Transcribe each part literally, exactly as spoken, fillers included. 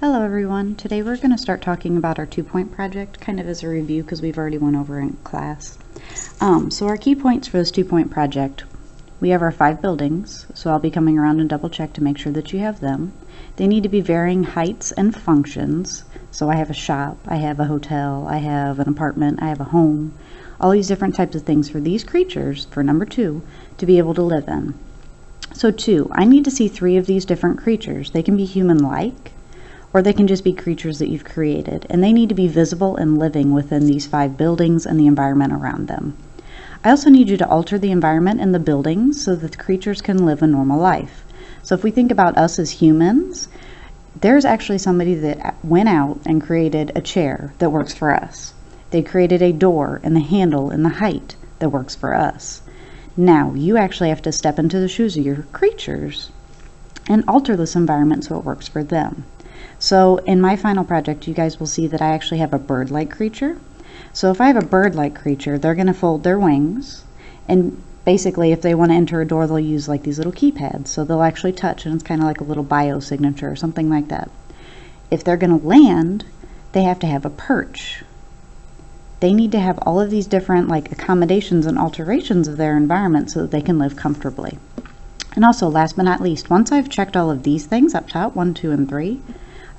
Hello everyone, today we're going to start talking about our two-point project kind of as a review because we've already went over in class. Um, so our key points for this two-point project, we have our five buildings, so I'll be coming around and double check to make sure that you have them. They need to be varying heights and functions, so I have a shop, I have a hotel, I have an apartment, I have a home, all these different types of things for these creatures, for number two, to be able to live in. So two, I need to see three of these different creatures. They can be human-like, or they can just be creatures that you've created, and they need to be visible and living within these five buildings and the environment around them. I also need you to alter the environment and the buildings so that the creatures can live a normal life. So if we think about us as humans, there's actually somebody that went out and created a chair that works for us. They created a door and the handle and the height that works for us. Now you actually have to step into the shoes of your creatures and alter this environment so it works for them. So in my final project, you guys will see that I actually have a bird-like creature. So if I have a bird-like creature, they're going to fold their wings. And basically, if they want to enter a door, they'll use like these little keypads. So they'll actually touch, and it's kind of like a little biosignature or something like that. If they're going to land, they have to have a perch. They need to have all of these different like accommodations and alterations of their environment so that they can live comfortably. And also, last but not least, once I've checked all of these things up top, one, two, and three,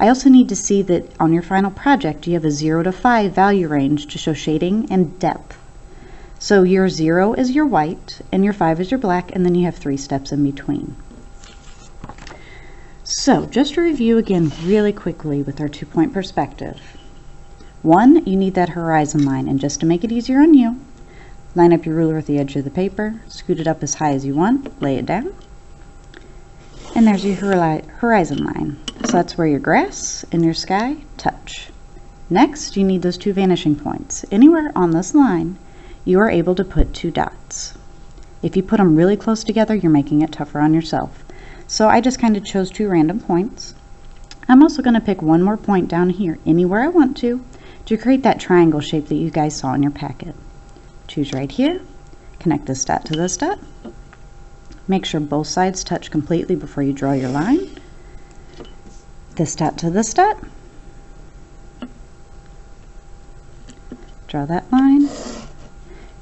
I also need to see that on your final project, you have a zero to five value range to show shading and depth. So your zero is your white and your five is your black, and then you have three steps in between. So just to review again really quickly with our two-point perspective. One, you need that horizon line, and just to make it easier on you, line up your ruler with the edge of the paper, scoot it up as high as you want, lay it down, and there's your horizon line. So that's where your grass and your sky touch. Next, you need those two vanishing points. Anywhere on this line, you are able to put two dots. If you put them really close together, you're making it tougher on yourself. So I just kind of chose two random points. I'm also going to pick one more point down here, anywhere I want to, to create that triangle shape that you guys saw in your packet. Choose right here, connect this dot to this dot. Make sure both sides touch completely before you draw your line. This dot to this dot. Draw that line.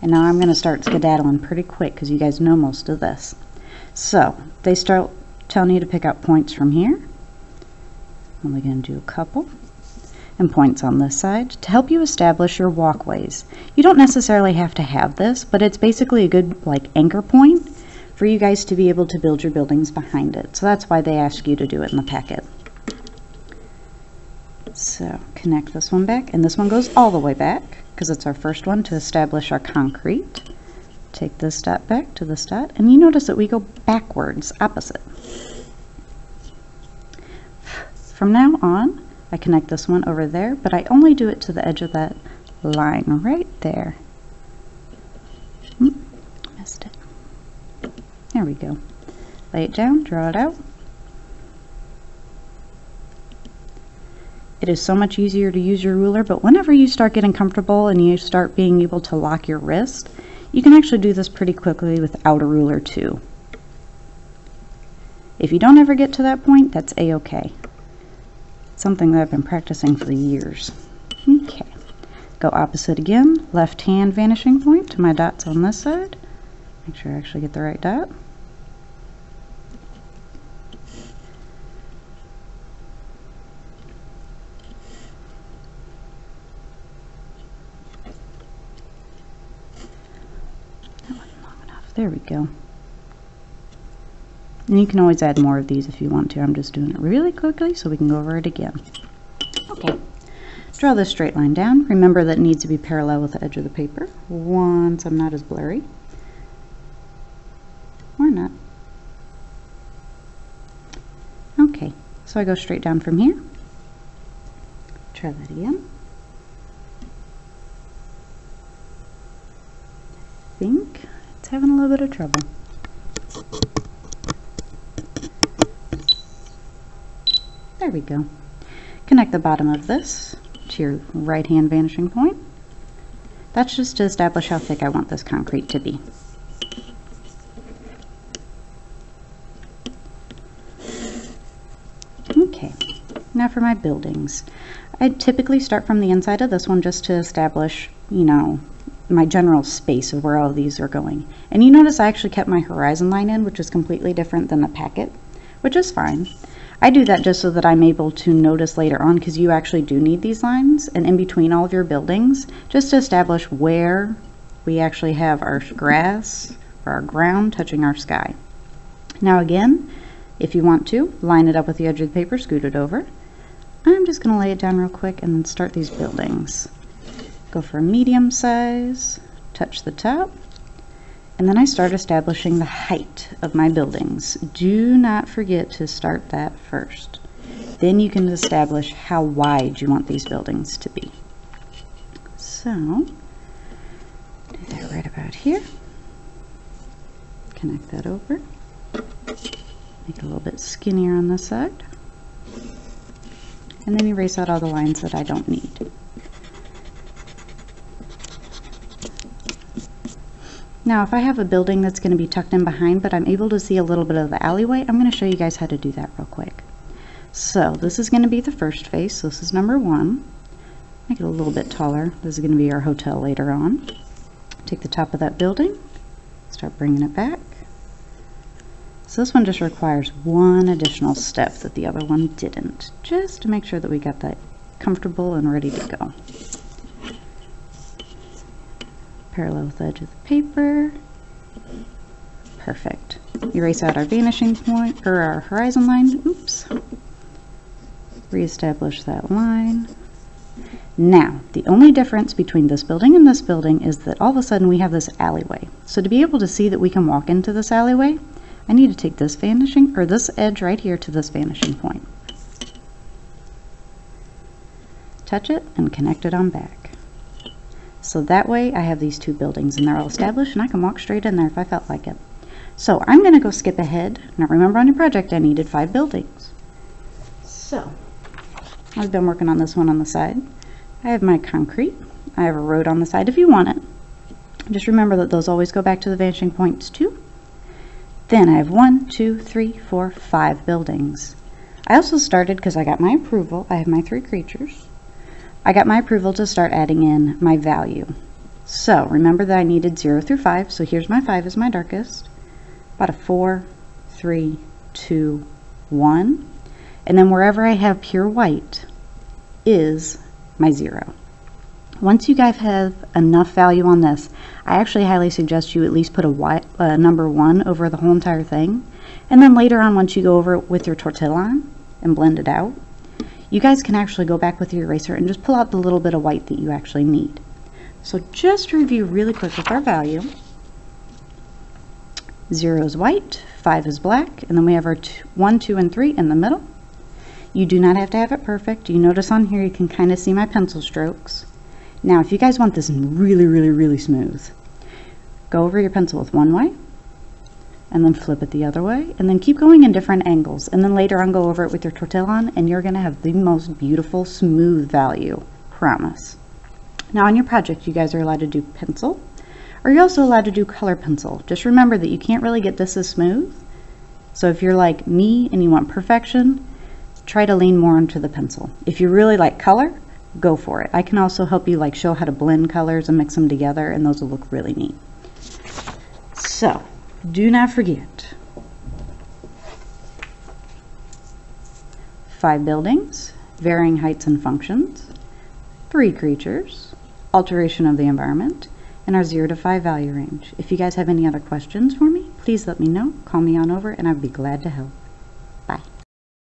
And now I'm going to start skedaddling pretty quick because you guys know most of this. So they start telling you to pick out points from here. I'm only going to do a couple. And points on this side to help you establish your walkways. You don't necessarily have to have this, but it's basically a good like anchor point for you guys to be able to build your buildings behind it. So that's why they ask you to do it in the packet. So connect this one back, and this one goes all the way back because it's our first one to establish our concrete. Take this dot back to this dot, and you notice that we go backwards, opposite. From now on, I connect this one over there, but I only do it to the edge of that line right there. Mm, missed it. There we go. Lay it down, draw it out. It is so much easier to use your ruler, but whenever you start getting comfortable and you start being able to lock your wrist, you can actually do this pretty quickly without a ruler too. If you don't ever get to that point, that's a-okay. Something that I've been practicing for years. Okay, go opposite again, left hand vanishing point to my dots on this side. Make sure I actually get the right dot. That wasn't long enough. There we go. And you can always add more of these if you want to. I'm just doing it really quickly so we can go over it again. Okay, draw this straight line down. Remember that it needs to be parallel with the edge of the paper once I'm not as blurry. Or not. Okay, so I go straight down from here. Try that again. I think it's having a little bit of trouble. There we go. Connect the bottom of this to your right hand vanishing point. That's just to establish how thick I want this concrete to be. Okay, Now for my buildings. I typically start from the inside of this one just to establish, you know, my general space of where all of these are going. And you notice I actually kept my horizon line in, which is completely different than the packet, which is fine. I do that just so that I'm able to notice later on, because you actually do need these lines and in between all of your buildings, just to establish where we actually have our grass or our ground touching our sky. Now again, if you want to, line it up with the edge of the paper, scoot it over. I'm just going to lay it down real quick and then start these buildings. Go for a medium size, touch the top, and then I start establishing the height of my buildings. Do not forget to start that first. Then you can establish how wide you want these buildings to be. So, do that right about here. Connect that over. Make it a little bit skinnier on this side. And then erase out all the lines that I don't need. Now, if I have a building that's going to be tucked in behind, but I'm able to see a little bit of the alleyway, I'm going to show you guys how to do that real quick. So this is going to be the first face. So this is number one. Make it a little bit taller. This is going to be our hotel later on. Take the top of that building, start bringing it back. So this one just requires one additional step that the other one didn't, just to make sure that we got that comfortable and ready to go. Parallel with the edge of the paper. Perfect. Erase out our vanishing point, or our horizon line. Oops. Reestablish that line. Now, the only difference between this building and this building is that all of a sudden we have this alleyway. So to be able to see that we can walk into this alleyway, I need to take this vanishing, or this edge right here to this vanishing point. Touch it and connect it on back. So that way I have these two buildings and they're all established and I can walk straight in there if I felt like it. So I'm going to go skip ahead. Now remember on your project I needed five buildings. So I've been working on this one on the side. I have my concrete. I have a road on the side if you want it. Just remember that those always go back to the vanishing points too. Then I have one, two, three, four, five buildings. I also started, because I got my approval, I have my three creatures. I got my approval to start adding in my value. So remember that I needed zero through five. So here's my five is my darkest. About a four, three, two, one. And then wherever I have pure white is my zero. Once you guys have enough value on this, I actually highly suggest you at least put a, white, a number one over the whole entire thing. And then later on, once you go over it with your tortilla and blend it out, you guys can actually go back with your eraser and just pull out the little bit of white that you actually need. So just to review really quick with our value. Zero is white, five is black, and then we have our two, one, two, and three in the middle. You do not have to have it perfect. You notice on here you can kind of see my pencil strokes. Now if you guys want this really, really, really smooth, go over your pencil with one way, and then flip it the other way, and then keep going in different angles, and then later on go over it with your tortillon, and you're going to have the most beautiful, smooth value, promise. Now on your project, you guys are allowed to do pencil, or you're also allowed to do color pencil. Just remember that you can't really get this as smooth, so if you're like me and you want perfection, try to lean more into the pencil. If you really like color, go for it. I can also help you like show how to blend colors and mix them together, and those will look really neat. So, do not forget, five buildings, varying heights and functions, three creatures, alteration of the environment, and our zero to five value range. If you guys have any other questions for me, please let me know. Call me on over and I'd be glad to help. Bye.